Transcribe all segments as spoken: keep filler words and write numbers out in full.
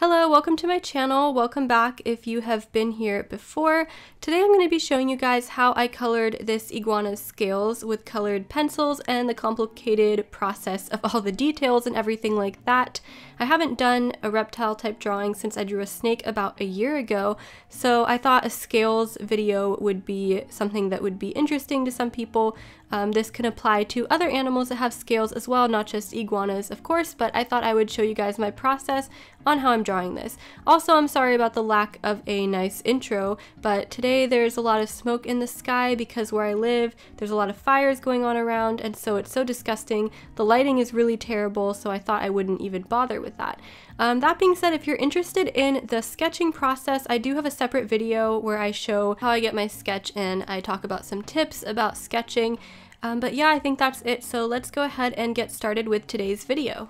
Hello, welcome to my channel. Welcome back if you have been here before. Today I'm going to be showing you guys how I colored this iguana's scales with colored pencils and the complicated process of all the details and everything like that. I haven't done a reptile type drawing since I drew a snake about a year ago, so I thought a scales video would be something that would be interesting to some people. Um, this can apply to other animals that have scales as well, not just iguanas of course, but I thought I would show you guys my process on how I'm drawing this. Also, I'm sorry about the lack of a nice intro, but today there's a lot of smoke in the sky because where I live, there's a lot of fires going on around, and so it's so disgusting. The lighting is really terrible, so I thought I wouldn't even bother with that. Um, that being said, if you're interested in the sketching process, I do have a separate video where I show how I get my sketch and I talk about some tips about sketching. Um, but yeah, I think that's it, so let's go ahead and get started with today's video.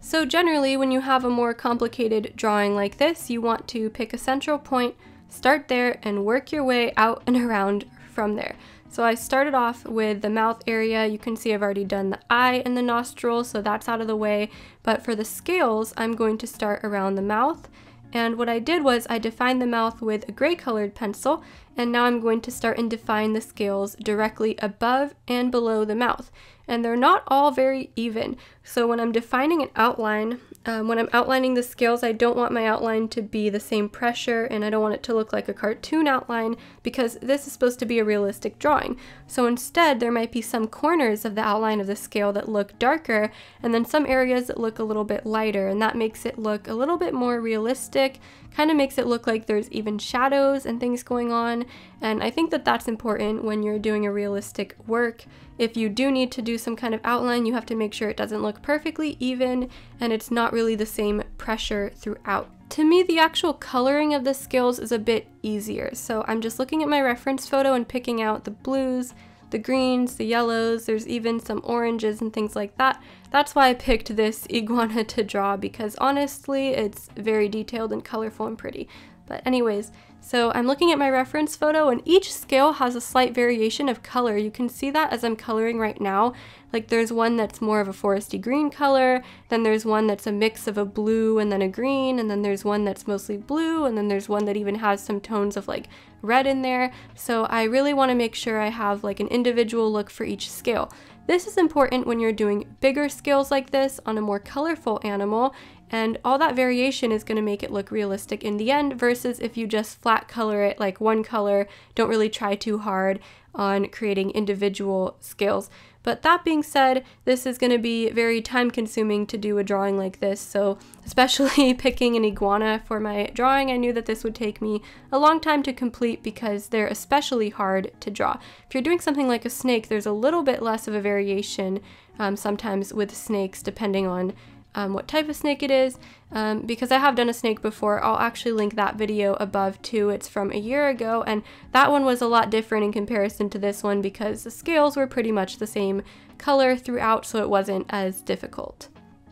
So generally, when you have a more complicated drawing like this, you want to pick a central point, start there, and work your way out and around from there. So I started off with the mouth area. You can see I've already done the eye and the nostril, so that's out of the way. But for the scales, I'm going to start around the mouth. And what I did was I defined the mouth with a gray colored pencil, and now I'm going to start and define the scales directly above and below the mouth. And they're not all very even. So when I'm defining an outline, um, when I'm outlining the scales, I don't want my outline to be the same pressure, and I don't want it to look like a cartoon outline because this is supposed to be a realistic drawing. So instead, there might be some corners of the outline of the scale that look darker, and then some areas that look a little bit lighter, and that makes it look a little bit more realistic, kind of makes it look like there's even shadows and things going on. And I think that that's important when you're doing a realistic work. If you do need to do some kind of outline, you have to make sure it doesn't look perfectly even and it's not really the same pressure throughout. To me, the actual coloring of the scales is a bit easier. So I'm just looking at my reference photo and picking out the blues, the greens, the yellows, there's even some oranges and things like that. That's why I picked this iguana to draw, because honestly, it's very detailed and colorful and pretty. But anyways, so I'm looking at my reference photo, and each scale has a slight variation of color. You can see that as I'm coloring right now. Like there's one that's more of a foresty green color, then there's one that's a mix of a blue and then a green, and then there's one that's mostly blue, and then there's one that even has some tones of like red in there. So I really want to make sure I have like an individual look for each scale. This is important when you're doing bigger scales like this on a more colorful animal, and all that variation is going to make it look realistic in the end, versus if you just flat color it like one color, don't really try too hard on creating individual scales. But that being said, this is going to be very time consuming to do a drawing like this, so especially picking an iguana for my drawing, I knew that this would take me a long time to complete because they're especially hard to draw. If you're doing something like a snake, there's a little bit less of a variation um, sometimes with snakes, depending on Um, what type of snake it is, um, because I have done a snake before. I'll actually link that video above too. It's from a year ago, and that one was a lot different in comparison to this one because the scales were pretty much the same color throughout, so it wasn't as difficult.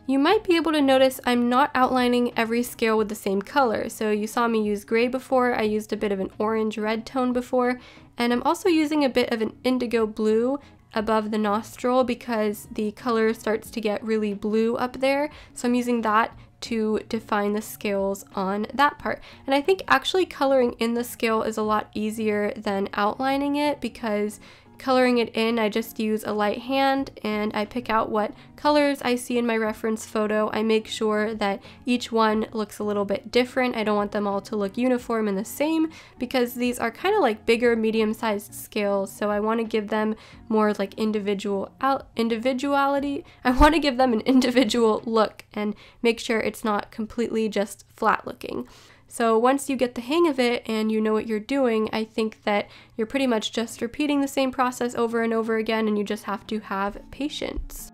You might be able to notice I'm not outlining every scale with the same color. So you saw me use gray before, I used a bit of an orange-red tone before, and I'm also using a bit of an indigo blue above the nostril because the color starts to get really blue up there. So I'm using that to define the scales on that part. And I think actually coloring in the scale is a lot easier than outlining it, because coloring it in, I just use a light hand and I pick out what colors I see in my reference photo. I make sure that each one looks a little bit different. I don't want them all to look uniform and the same, because these are kind of like bigger medium-sized scales, so I want to give them more like individual out individuality. I want to give them an individual look and make sure it's not completely just flat looking. So once you get the hang of it and you know what you're doing, I think that you're pretty much just repeating the same process over and over again, and you just have to have patience.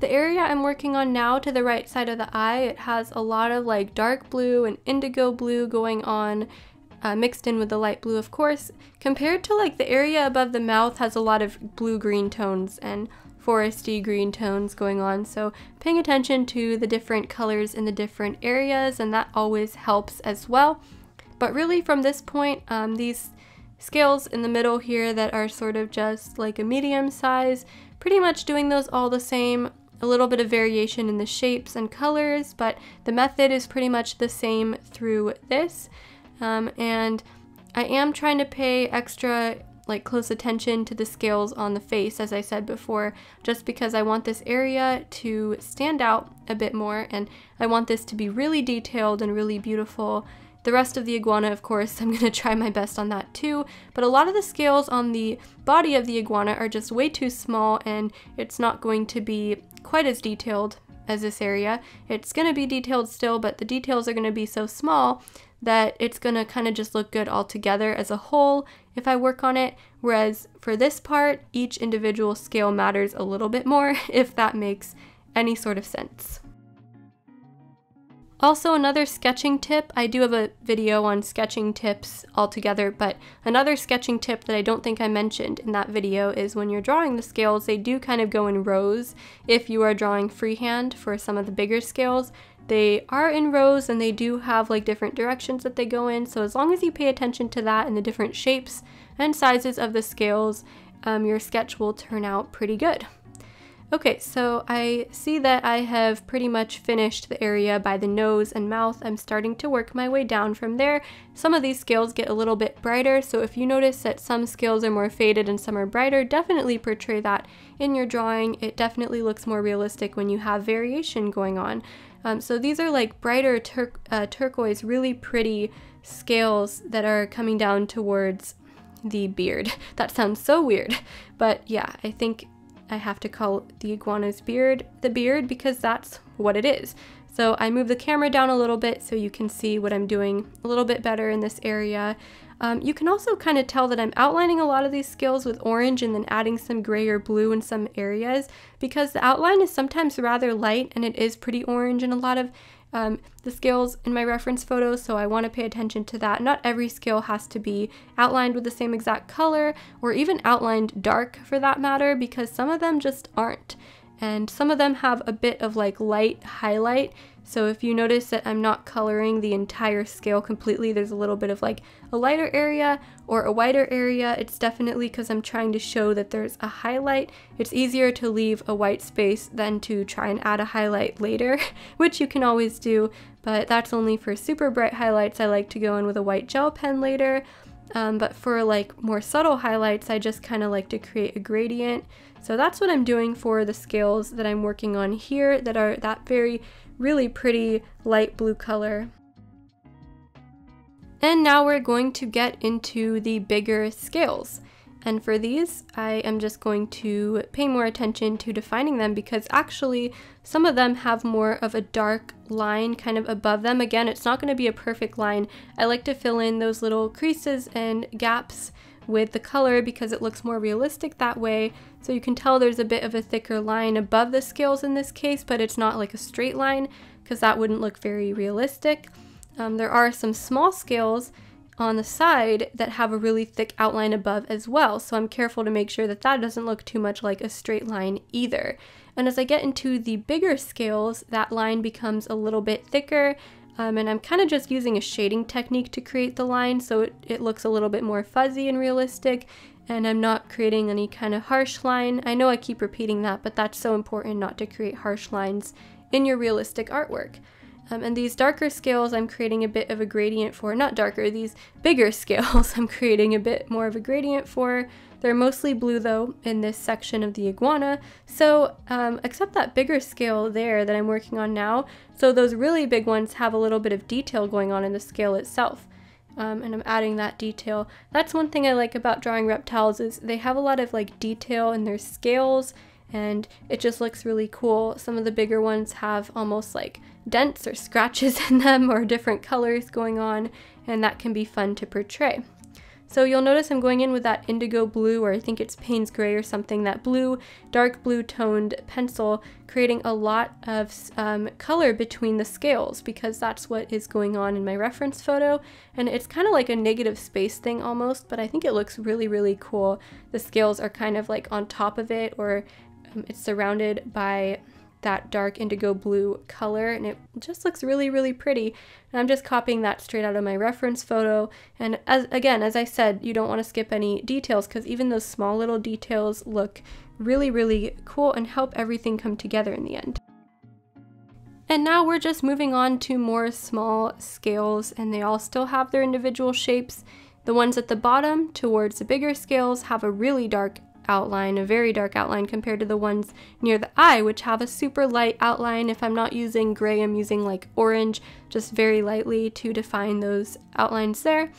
The area I'm working on now to the right side of the eye, it has a lot of like dark blue and indigo blue going on. Uh, mixed in with the light blue, of course, compared to like the area above the mouth has a lot of blue-green tones and foresty green tones going on. So paying attention to the different colors in the different areas, and that always helps as well. But really from this point, um, these scales in the middle here that are sort of just like a medium size, pretty much doing those all the same, a little bit of variation in the shapes and colors, but the method is pretty much the same through this. Um, and I am trying to pay extra like close attention to the scales on the face, as I said before, just because I want this area to stand out a bit more, and I want this to be really detailed and really beautiful. The rest of the iguana, of course, I'm gonna try my best on that too, but a lot of the scales on the body of the iguana are just way too small, and it's not going to be quite as detailed as this area. It's gonna be detailed still, but the details are gonna be so small that it's gonna kind of just look good all together as a whole if I work on it, whereas for this part, each individual scale matters a little bit more, if that makes any sort of sense. Also, another sketching tip, I do have a video on sketching tips altogether, but another sketching tip that I don't think I mentioned in that video is when you're drawing the scales, they do kind of go in rows. If you are drawing freehand for some of the bigger scales, they are in rows and they do have like different directions that they go in, so as long as you pay attention to that and the different shapes and sizes of the scales, um, your sketch will turn out pretty good. Okay, so I see that I have pretty much finished the area by the nose and mouth. I'm starting to work my way down from there. Some of these scales get a little bit brighter, so if you notice that some scales are more faded and some are brighter, definitely portray that in your drawing. It definitely looks more realistic when you have variation going on. Um, so these are like brighter tur uh, turquoise, really pretty scales that are coming down towards the beard. That sounds so weird, but yeah, I think I have to call the iguana's beard the beard because that's what it is. So I move the camera down a little bit so you can see what I'm doing a little bit better in this area. Um, you can also kind of tell that I'm outlining a lot of these scales with orange and then adding some gray or blue in some areas because the outline is sometimes rather light and it is pretty orange in a lot of um, the scales in my reference photos, so I want to pay attention to that. Not every scale has to be outlined with the same exact color or even outlined dark for that matter, because some of them just aren't. And some of them have a bit of like light highlight, so if you notice that I'm not coloring the entire scale completely, there's a little bit of like a lighter area or a whiter area, it's definitely because I'm trying to show that there's a highlight. It's easier to leave a white space than to try and add a highlight later, which you can always do, but that's only for super bright highlights. I like to go in with a white gel pen later, um, but for like more subtle highlights, I just kind of like to create a gradient. So that's what I'm doing for the scales that I'm working on here that are that very, really pretty light blue color. And now we're going to get into the bigger scales. And for these, I am just going to pay more attention to defining them because actually some of them have more of a dark line kind of above them. Again, it's not going to be a perfect line. I like to fill in those little creases and gaps with the color because it looks more realistic that way. So you can tell there's a bit of a thicker line above the scales in this case, but it's not like a straight line because that wouldn't look very realistic. Um, there are some small scales on the side that have a really thick outline above as well, so I'm careful to make sure that that doesn't look too much like a straight line either. And as I get into the bigger scales, that line becomes a little bit thicker. Um, and I'm kind of just using a shading technique to create the line so it, it looks a little bit more fuzzy and realistic, and I'm not creating any kind of harsh line. I know I keep repeating that, but that's so important not to create harsh lines in your realistic artwork. Um, and these darker scales I'm creating a bit of a gradient for, not darker, these bigger scales I'm creating a bit more of a gradient for. They're mostly blue though in this section of the iguana, so um, except that bigger scale there that I'm working on now, so those really big ones have a little bit of detail going on in the scale itself, um, and I'm adding that detail. That's one thing I like about drawing reptiles is they have a lot of like detail in their scales and it just looks really cool. Some of the bigger ones have almost like dents or scratches in them or different colors going on, and that can be fun to portray. So you'll notice I'm going in with that indigo blue, or I think it's Payne's Gray or something, that blue, dark blue toned pencil, creating a lot of um, color between the scales because that's what is going on in my reference photo. And it's kind of like a negative space thing almost, but I think it looks really, really cool. The scales are kind of like on top of it, or um, it's surrounded by that dark indigo blue color, and it just looks really, really pretty. And I'm just copying that straight out of my reference photo. And as again, as I said, you don't want to skip any details, because even those small little details look really, really cool and help everything come together in the end. And now we're just moving on to more small scales, and they all still have their individual shapes. The ones at the bottom towards the bigger scales have a really dark outline, a very dark outline compared to the ones near the eye, which have a super light outline. If I'm not using gray, I'm using like orange, just very lightly to define those outlines there.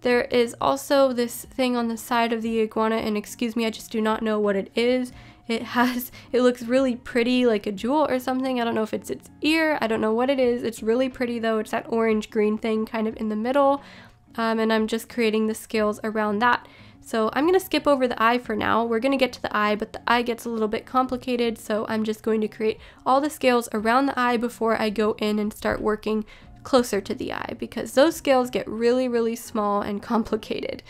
There is also this thing on the side of the iguana, and excuse me, I just do not know what it is. It has, it looks really pretty, like a jewel or something. I don't know if it's its ear, I don't know what it is. It's really pretty though. It's that orange-green thing kind of in the middle. Um, and I'm just creating the scales around that. So I'm going to skip over the eye for now. We're going to get to the eye, but the eye gets a little bit complicated, so I'm just going to create all the scales around the eye before I go in and start working closer to the eye, because those scales get really, really small and complicated.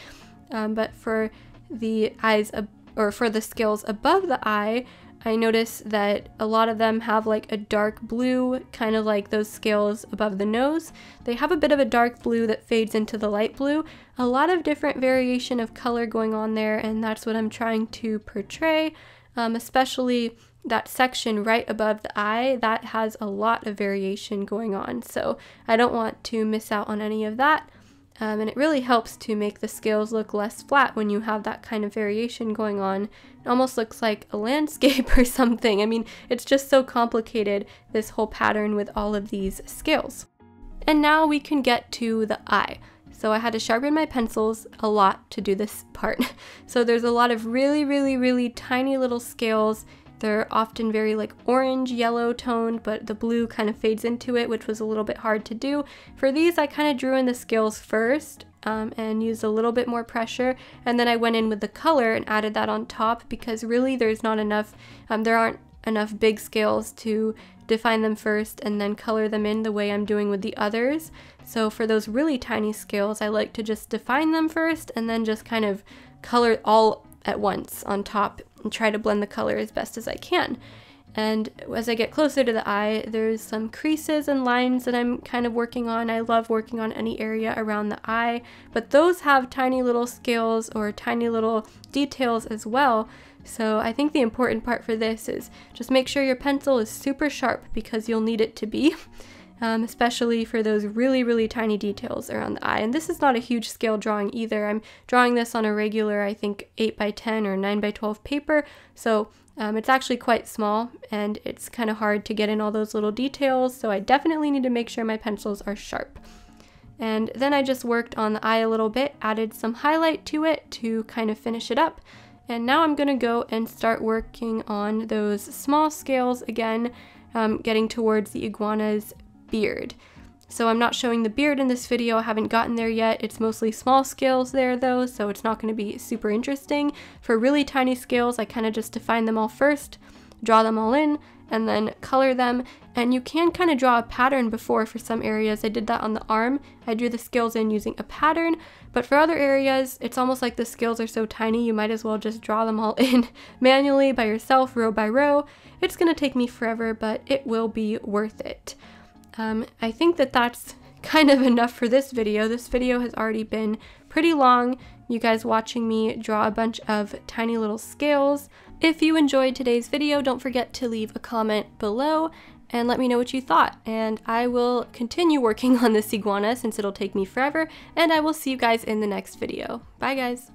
Um, but for the eyes, or for the scales above the eye, I notice that a lot of them have like a dark blue, kind of like those scales above the nose. They have a bit of a dark blue that fades into the light blue. A lot of different variation of color going on there, and that's what I'm trying to portray, um, especially that section right above the eye. That has a lot of variation going on, so I don't want to miss out on any of that. Um, and it really helps to make the scales look less flat when you have that kind of variation going on. It almost looks like a landscape or something. I mean, it's just so complicated, this whole pattern with all of these scales. And now we can get to the eye. So I had to sharpen my pencils a lot to do this part. So there's a lot of really, really, really tiny little scales. They're often very like orange, yellow toned, but the blue kind of fades into it, which was a little bit hard to do. For these, I kind of drew in the scales first um, and used a little bit more pressure. And then I went in with the color and added that on top, because really there's not enough, um, there aren't enough big scales to define them first and then color them in the way I'm doing with the others. So for those really tiny scales, I like to just define them first and then just kind of color all at once on top and try to blend the color as best as I can. And as I get closer to the eye, there's some creases and lines that I'm kind of working on. I love working on any area around the eye, but those have tiny little scales or tiny little details as well. So I think the important part for this is just make sure your pencil is super sharp, because you'll need it to be. Um, especially for those really, really tiny details around the eye. And this is not a huge scale drawing either. I'm drawing this on a regular, I think, eight by ten or nine by twelve paper, so um, it's actually quite small, and it's kind of hard to get in all those little details, so I definitely need to make sure my pencils are sharp. And then I just worked on the eye a little bit, added some highlight to it to kind of finish it up. And now I'm gonna go and start working on those small scales again, um, getting towards the iguana's beard. So I'm not showing the beard in this video, I haven't gotten there yet. It's mostly small scales there though, so it's not going to be super interesting. For really tiny scales, I kind of just define them all first, draw them all in, and then color them. And you can kind of draw a pattern before for some areas. I did that on the arm. I drew the scales in using a pattern, but for other areas, it's almost like the scales are so tiny, you might as well just draw them all in manually by yourself, row by row. It's going to take me forever, but it will be worth it. Um, I think that that's kind of enough for this video. This video has already been pretty long. You guys watching me draw a bunch of tiny little scales. If you enjoyed today's video, don't forget to leave a comment below and let me know what you thought. And I will continue working on this iguana, since it'll take me forever, and I will see you guys in the next video. Bye guys!